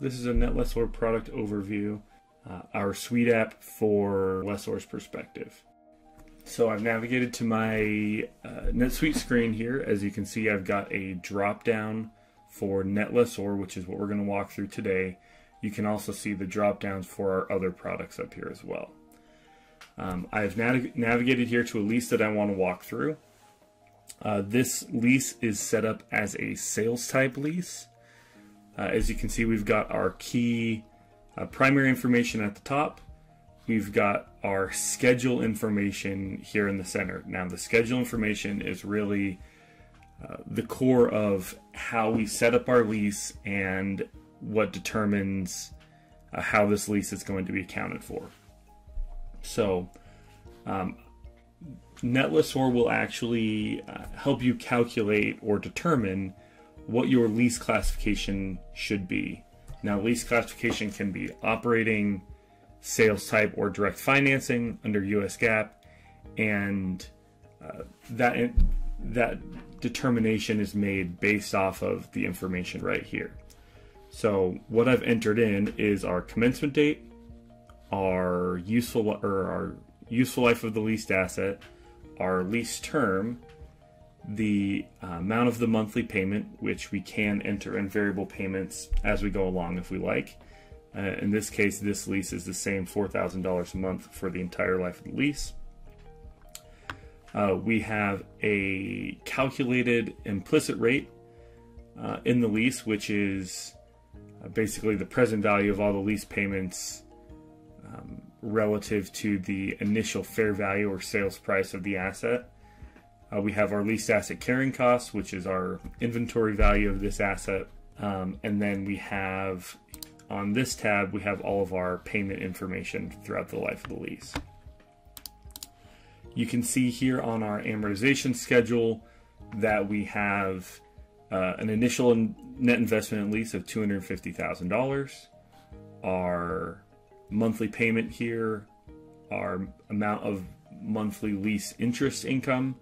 This is a NetLessor product overview, our suite app for lessors perspective. So I've navigated to my NetSuite screen here. As you can see, I've got a drop down for NetLessor, which is what we're going to walk through today. You can also see the drop downs for our other products up here as well. I've navigated here to a lease that I want to walk through. This lease is set up as a sales type lease. As you can see, we've got our key primary information at the top. We've got our schedule information here in the center. Now, the schedule information is really the core of how we set up our lease and what determines how this lease is going to be accounted for. So NetLessor will actually help you calculate or determine what your lease classification should be. Now, lease classification can be operating, sales type, or direct financing under US GAAP, and that determination is made based off of the information right here. So what I've entered in is our commencement date, our useful life of the leased asset, our lease term, the amount of the monthly payment, which we can enter in variable payments as we go along if we like. In this case, this lease is the same $4,000 a month for the entire life of the lease. We have a calculated implicit rate in the lease, which is basically the present value of all the lease payments relative to the initial fair value or sales price of the asset. We have our leased asset carrying costs, which is our inventory value of this asset. And then we have, on this tab, we have all of our payment information throughout the life of the lease. You can see here on our amortization schedule that we have an initial net investment in lease of $250,000, our monthly payment here, our amount of monthly lease interest income,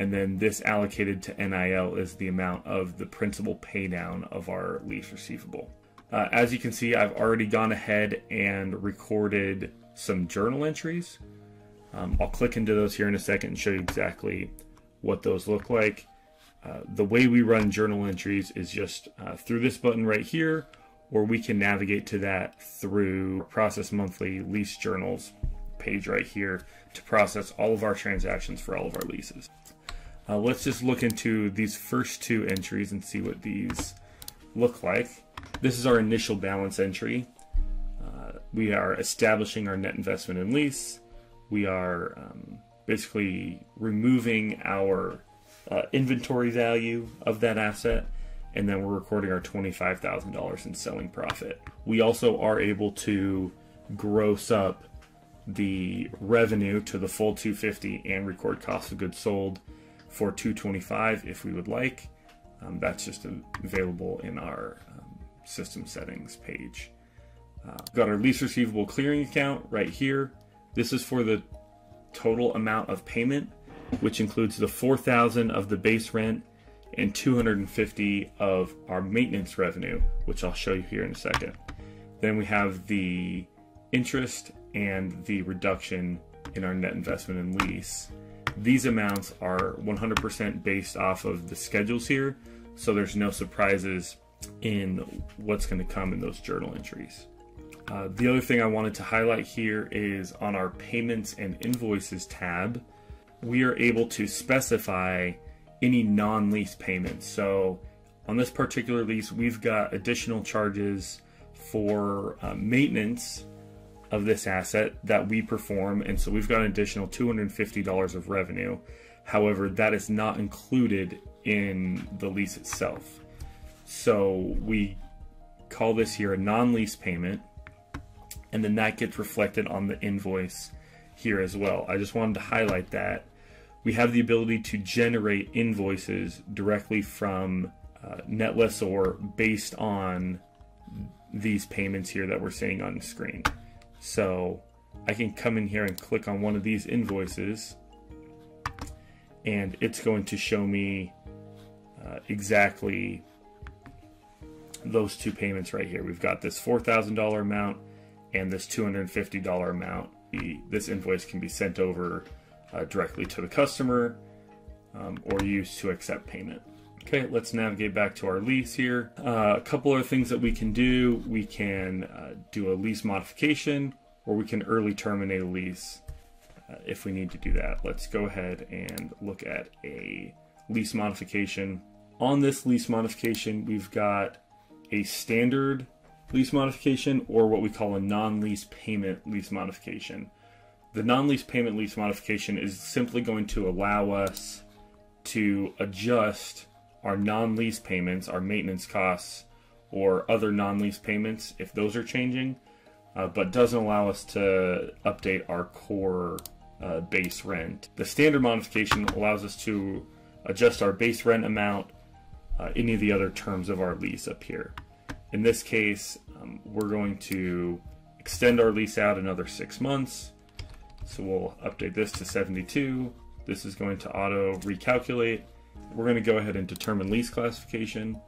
and then this allocated to NIL is the amount of the principal pay down of our lease receivable. As you can see, I've already gone ahead and recorded some journal entries. I'll click into those here in a second and show you exactly what those look like. The way we run journal entries is just through this button right here, or we can navigate to that through Process Monthly Lease Journals page right here to process all of our transactions for all of our leases. Let's just look into these first two entries and see what these look like. This is our initial balance entry. We are establishing our net investment in lease. We are basically removing our inventory value of that asset, and then we're recording our $25,000 in selling profit. We also are able to gross up the revenue to the full $250 and record cost of goods sold for $225 if we would like. That's just available in our system settings page. We've got our lease receivable clearing account right here. This is for the total amount of payment, which includes the $4,000 of the base rent and $250 of our maintenance revenue, which I'll show you here in a second. Then we have the interest and the reduction in our net investment in lease. These amounts are 100% based off of the schedules here, so there's no surprises in what's going to come in those journal entries. The other thing I wanted to highlight here is on our Payments and Invoices tab, we are able to specify any non-lease payments. So on this particular lease, we've got additional charges for maintenance of this asset that we perform, and so we've got an additional $250 of revenue. However, that is not included in the lease itself. So we call this here a non-lease payment, and then that gets reflected on the invoice here as well. I just wanted to highlight that. We have the ability to generate invoices directly from NetLessor based on these payments here that we're seeing on the screen. So I can come in here and click on one of these invoices, and it's going to show me exactly those two payments right here. We've got this $4,000 amount and this $250 amount. This invoice can be sent over directly to the customer or used to accept payment. Okay, let's navigate back to our lease here. A couple other things that we can do. We can do a lease modification, or we can early terminate a lease if we need to do that. Let's go ahead and look at a lease modification. On this lease modification, we've got a standard lease modification, or what we call a non-lease payment lease modification. The non-lease payment lease modification is simply going to allow us to adjust our non-lease payments, our maintenance costs, or other non-lease payments if those are changing, but doesn't allow us to update our core base rent. The standard modification allows us to adjust our base rent amount, any of the other terms of our lease up here. In this case, we're going to extend our lease out another 6 months. So we'll update this to 72. This is going to auto recalculate. We're going to go ahead and determine lease classification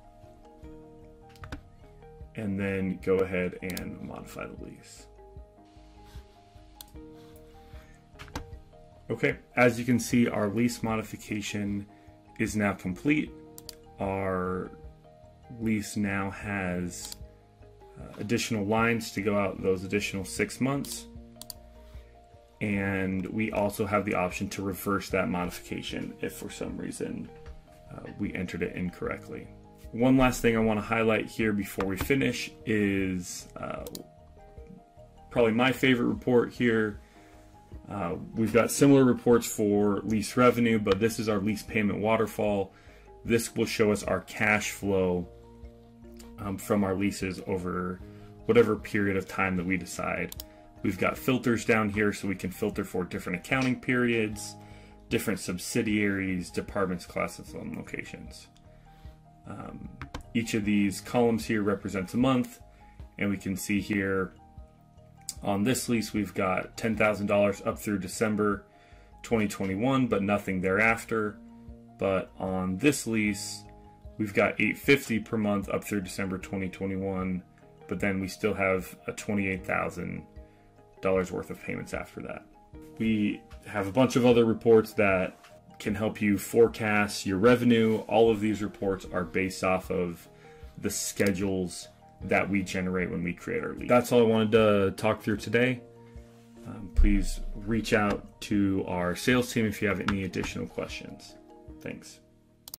and then go ahead and modify the lease. Okay, as you can see, our lease modification is now complete. Our lease now has additional lines to go out those additional 6 months. And we also have the option to reverse that modification if for some reason we entered it incorrectly. One last thing I want to highlight here before we finish is probably my favorite report here. We've got similar reports for lease revenue, but this is our lease payment waterfall. This will show us our cash flow from our leases over whatever period of time that we decide. We've got filters down here so we can filter for different accounting periods, different subsidiaries, departments, classes, and locations. Each of these columns here represents a month, and we can see here on this lease we've got $10,000 up through December 2021, but nothing thereafter. But on this lease we've got $850 per month up through December 2021, but then we still have a $28,000 worth of payments after that. We have a bunch of other reports that can help you forecast your revenue. All of these reports are based off of the schedules that we generate when we create our lease. That's all I wanted to talk through today. Please reach out to our sales team if you have any additional questions. Thanks.